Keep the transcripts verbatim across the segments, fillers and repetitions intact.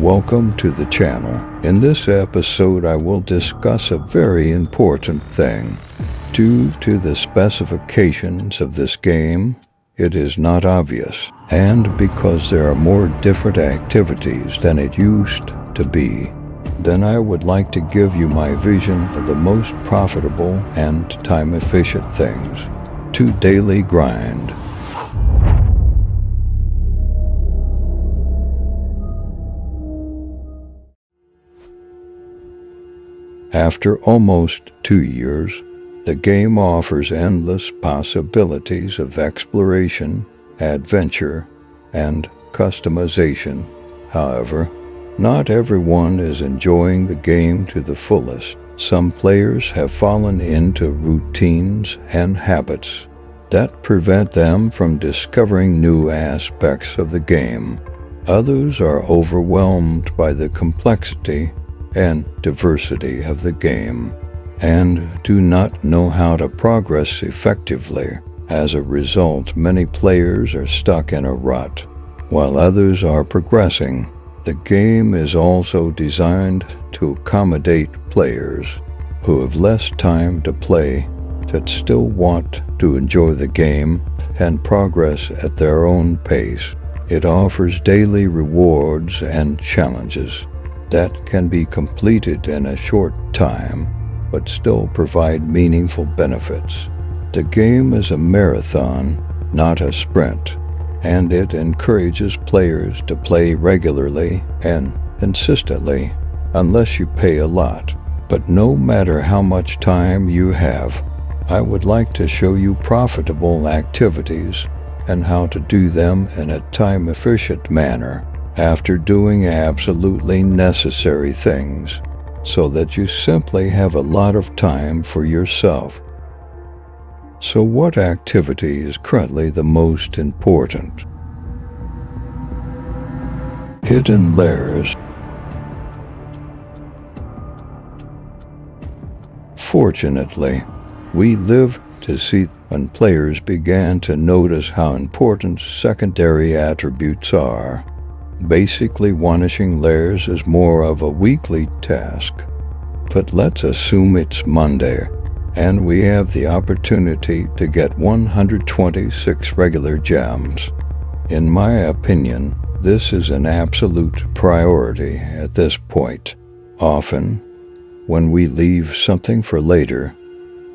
Welcome to the channel. In this episode I will discuss a very important thing. Due to the specifications of this game, it is not obvious, and because there are more different activities than it used to be, then I would like to give you my vision of the most profitable and time-efficient things to daily grind. After almost two years, the game offers endless possibilities of exploration, adventure, and customization. However, not everyone is enjoying the game to the fullest. Some players have fallen into routines and habits that prevent them from discovering new aspects of the game. Others are overwhelmed by the complexity and diversity of the game and do not know how to progress effectively. As a result, many players are stuck in a rut, while others are progressing. The game is also designed to accommodate players who have less time to play but still want to enjoy the game and progress at their own pace. It offers daily rewards and challenges that can be completed in a short time, but still provide meaningful benefits. The game is a marathon, not a sprint, and it encourages players to play regularly and consistently, unless you pay a lot. But no matter how much time you have, I would like to show you profitable activities and how to do them in a time-efficient manner, after doing absolutely necessary things, so that you simply have a lot of time for yourself. So what activity is currently the most important? Hidden lairs. Fortunately, we live to see when players began to notice how important secondary attributes are. Basically, vanishing lairs is more of a weekly task, but let's assume it's Monday, and we have the opportunity to get one hundred twenty-six regular gems. In my opinion, this is an absolute priority at this point. Often, when we leave something for later,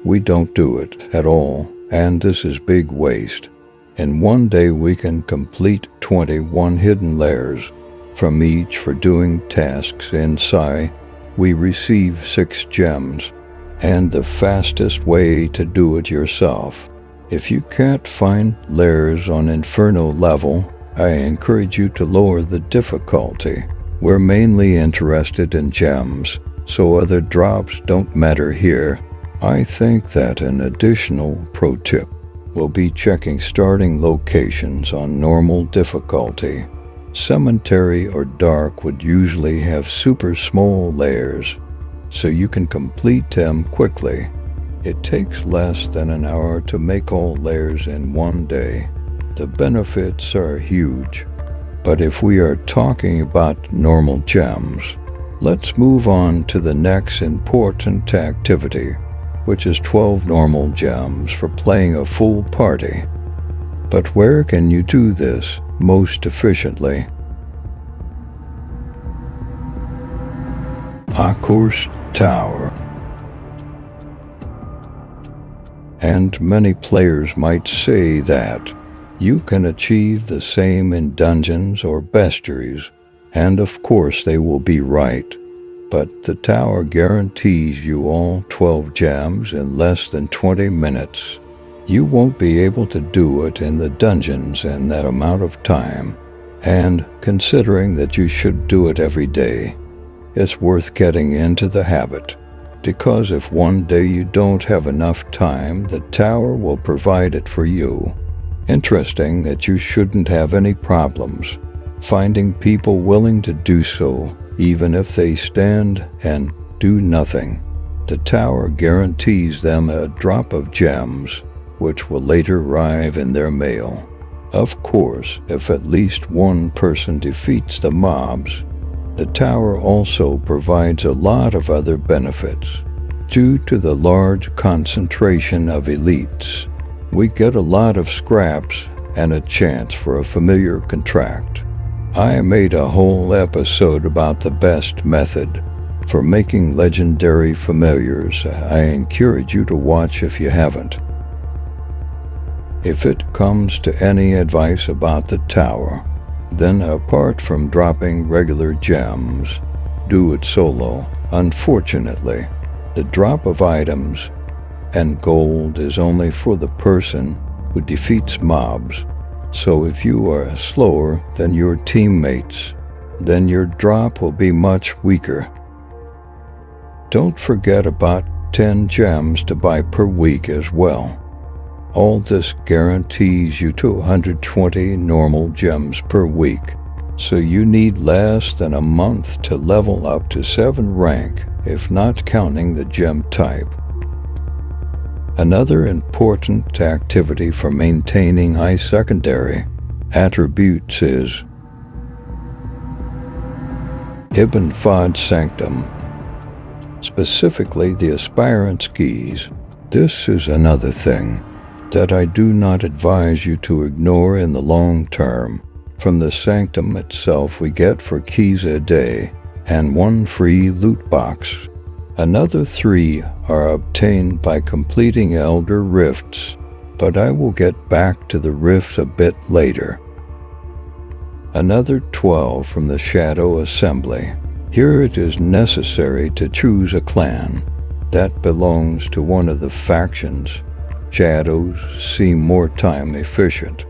we don't do it at all, and this is big waste. In one day we can complete twenty-one hidden lairs. From each for doing tasks inside, we receive six gems, and the fastest way to do it yourself. If you can't find lairs on Inferno level, I encourage you to lower the difficulty. We're mainly interested in gems, so other drops don't matter here. I think that an additional pro tip will be checking starting locations on normal difficulty. Cemetery or dark would usually have super small lairs, so you can complete them quickly. It takes less than an hour to make all lairs in one day. The benefits are huge. But if we are talking about normal gems, let's move on to the next important activity, which is twelve normal gems for playing a full party. But where can you do this most efficiently? Akurst Tower. And many players might say that you can achieve the same in dungeons or bestiaries, and of course they will be right. But the tower guarantees you all twelve gems in less than twenty minutes. You won't be able to do it in the dungeons in that amount of time, and considering that you should do it every day, it's worth getting into the habit. Because if one day you don't have enough time, the tower will provide it for you. Interesting that you shouldn't have any problems finding people willing to do so. Even if they stand and do nothing, the tower guarantees them a drop of gems, which will later arrive in their mail. Of course, if at least one person defeats the mobs, The tower also provides a lot of other benefits. Due to the large concentration of elites, we get a lot of scraps and a chance for a familiar contract. I made a whole episode about the best method for making legendary familiars. I encourage you to watch if you haven't. If it comes to any advice about the tower, then apart from dropping regular gems, do it solo. Unfortunately, the drop of items and gold is only for the person who defeats mobs. So if you are slower than your teammates, then your drop will be much weaker. Don't forget about ten gems to buy per week as well. All this guarantees you two hundred twenty normal gems per week, so you need less than a month to level up to seven rank, if not counting the gem type. Another important activity for maintaining high secondary attributes is Ibn Fahd Sanctum, specifically the aspirant's keys. This is another thing that I do not advise you to ignore in the long term. From the sanctum itself we get four keys a day and one free loot box. Another three are obtained by completing Elder Rifts, but I will get back to the rifts a bit later. Another twelve from the Shadow Assembly. Here it is necessary to choose a clan that belongs to one of the factions. Shadows seem more time efficient.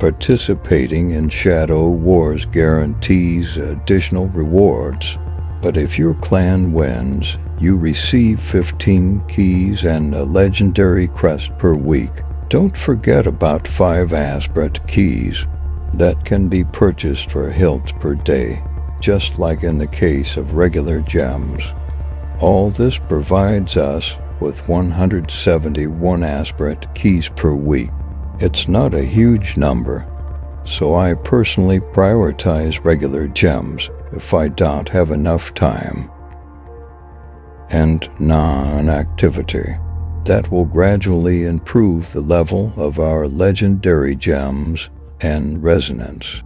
Participating in Shadow Wars guarantees additional rewards, but if your clan wins, you receive fifteen keys and a legendary crest per week. Don't forget about five aspirant keys that can be purchased for hilts per day, just like in the case of regular gems. All this provides us with one hundred seventy-one aspirant keys per week. It's not a huge number, so I personally prioritize regular gems if I don't have enough time. And non-activity that will gradually improve the level of our legendary gems and resonance.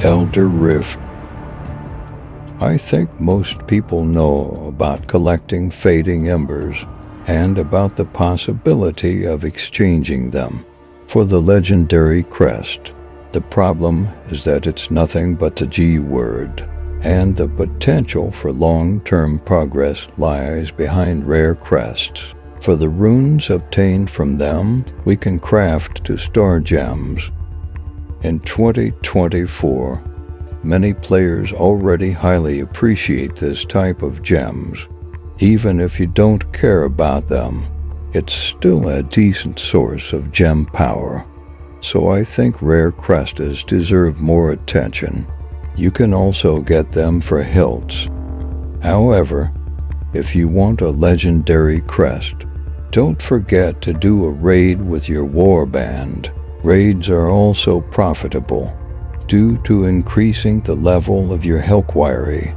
Elder Rift. I think most people know about collecting fading embers and about the possibility of exchanging them for the legendary crest. The problem is that it's nothing but the G word, and the potential for long-term progress lies behind rare crests. For the runes obtained from them, we can craft to star gems. In twenty twenty-four, many players already highly appreciate this type of gems. Even if you don't care about them, it's still a decent source of gem power. So I think rare crests deserve more attention. You can also get them for hilts. However, if you want a legendary crest, don't forget to do a raid with your warband. Raids are also profitable due to increasing the level of your Helquiri.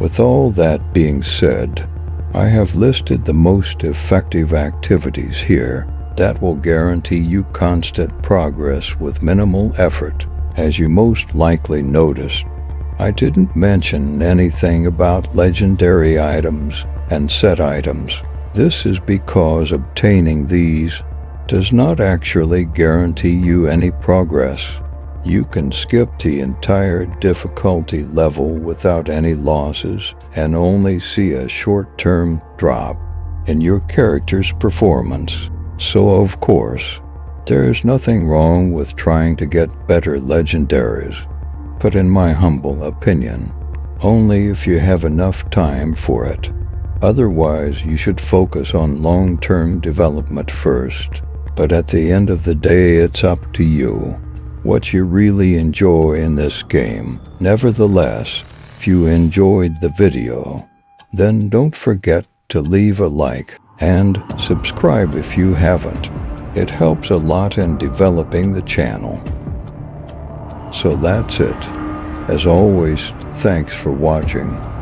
With all that being said, I have listed the most effective activities here that will guarantee you constant progress with minimal effort. As you most likely noticed, I didn't mention anything about legendary items and set items. This is because obtaining these does not actually guarantee you any progress. You can skip the entire difficulty level without any losses and only see a short-term drop in your character's performance. So of course, there is nothing wrong with trying to get better legendaries, but in my humble opinion, only if you have enough time for it. Otherwise, you should focus on long-term development first, but at the end of the day, it's up to you what you really enjoy in this game. Nevertheless, if you enjoyed the video, then don't forget to leave a like and subscribe if you haven't. It helps a lot in developing the channel. So that's it. As always, thanks for watching.